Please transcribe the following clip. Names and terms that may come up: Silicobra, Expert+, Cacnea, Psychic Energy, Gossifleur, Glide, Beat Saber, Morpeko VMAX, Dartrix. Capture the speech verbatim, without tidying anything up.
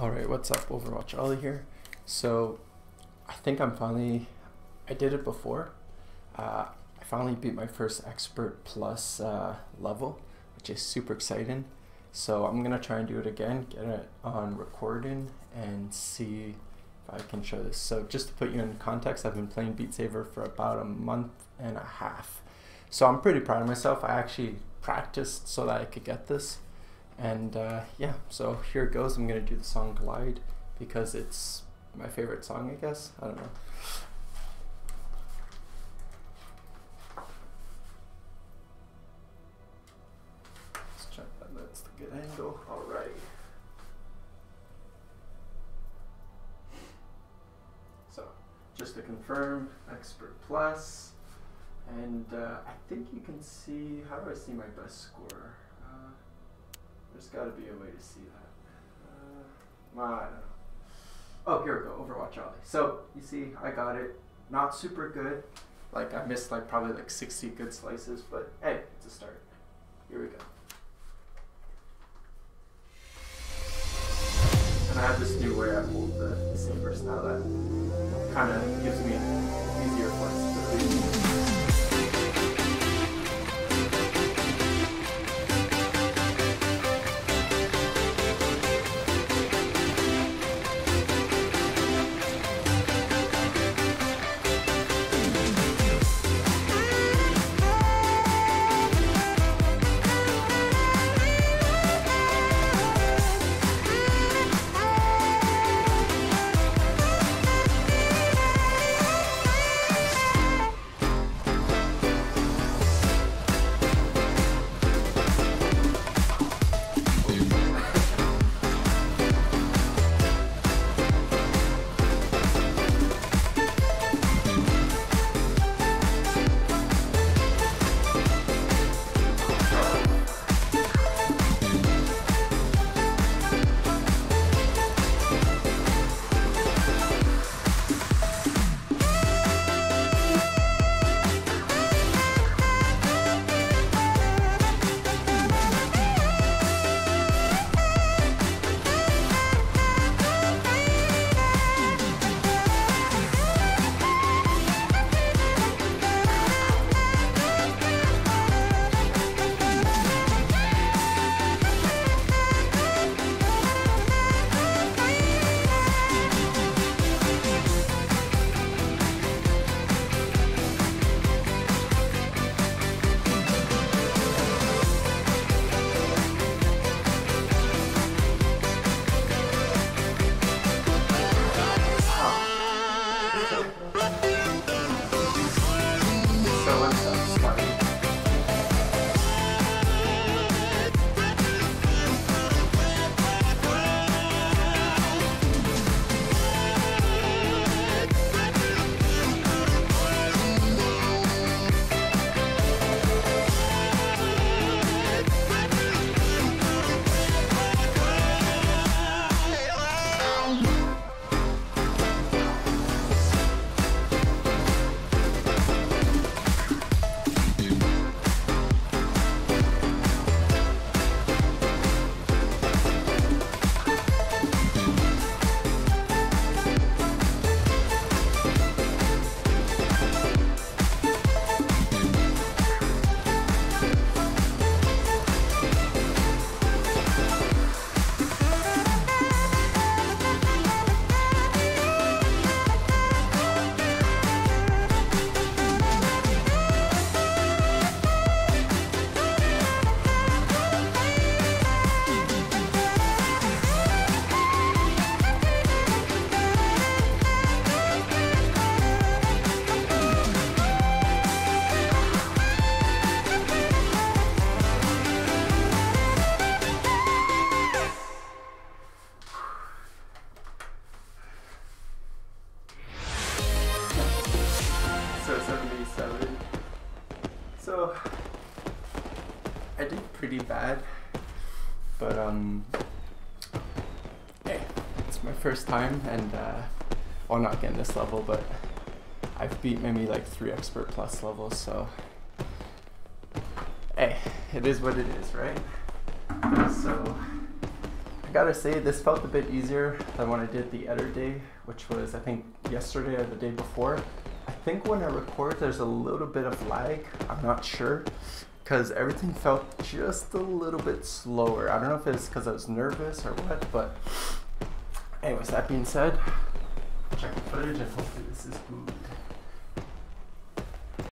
Alright, what's up, Overwatch Ollie here. So I think I'm finally, I did it before, uh, I finally beat my first Expert Plus uh, level, which is super exciting. So I'm going to try and do it again, get it on recording and see if I can show this. So just to put you in context, I've been playing Beat Saber for about a month and a half. So I'm pretty proud of myself. I actually practiced so that I could get this. And uh, yeah, so here it goes. I'm going to do the song Glide because it's my favorite song, I guess. I don't know. Let's check that that's the good angle. All right. So just to confirm, Expert Plus. And uh, I think you can see, how do I see my best score? Uh, There's got to be a way to see that. Uh, I don't know. Oh, here we go, Overwatch Ollie. So, you see, I got it. Not super good. Like, I missed like probably like sixty good slices, but hey, it's a start. Here we go. And I have this new way I hold the, the sabers now that kind of gives me easier flexibility. seventy-seven. So I did pretty bad, but um, hey, it's my first time, and uh, well, not getting this level, but I've beat maybe like three Expert Plus levels, so hey, it is what it is, right? So I I gotta say, this felt a bit easier than when I did the edit day, which was, I think, yesterday or the day before. I think when I record, there's a little bit of lag, I'm not sure, because everything felt just a little bit slower. I don't know if it's because I was nervous or what, but anyways, that being said, check the footage and hopefully this is good.